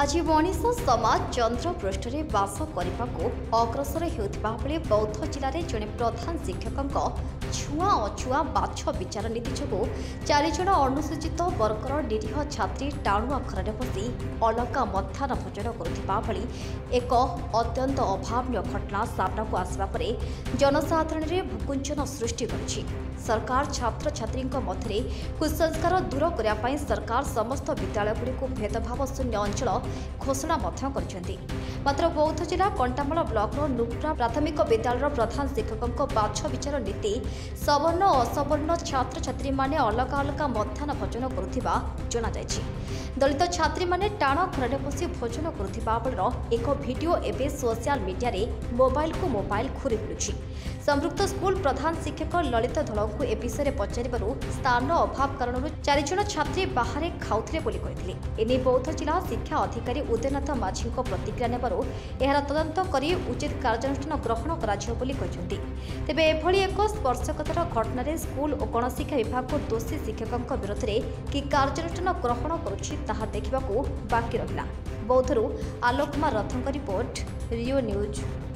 आज मनीष समाज चंद्र पृष्ठरे बास करने अग्रसर होता बेले बौद्ध जिले में जड़े प्रधान शिक्षकों छुआ अछुआ बाछ विचार नीति जो चारज अनुसूचित वर्गर निरीह छात्री टाणु आखर बसी अलगा मध्यान्ह भोजन करुवा एक अत्यंत अभावन घटना सामना को आसवापर जनसाधारण में भूकुंचन सृष्टि कर सरकार छात्र छात्री मध्य कुसंस्कार दूर करने सरकार समस्त विद्यालयगुड़िक भेदभाव शून्य अंचल घोषणा मात्र बौद्ध जिला कंटामाल ब्लॉक नुप्रा प्राथमिक विद्यालय प्रधान शिक्षकों बाछ विचार नीति सवर्ण असवर्ण छात्र छात्री माने अलग अलग मध्यान्ह भोजन करुवा दलित छात्री माने टाण घर बसी भोजन करुवा बेल एक भिडियो एवं सोशल मीडिया रे मोबाइल को मोबाइल घूरी बुलूची। संपृक्त स्कूल प्रधान शिक्षक ललित धल को ए विषय में पचार स्थान अभाव कारण चारज छात्री बाहर खाऊे बोली एने बौद्ध जिला शिक्षा अधिकारी उदयनाथ माझी प्रतिक्रिया नेबारू यार तदंत कर उचित कार्यानुष्ठान ग्रहण करे एक स्पर्शकतार घटन स्कूल और गणशिक्षा विभाग को दोषी शिक्षकों विरोध में कि कार्यानुष्ठान ग्रहण करा देखा बाकी रहा। बौद्धरू आलोक कुमार रथों रिपोर्ट, रियो न्यूज।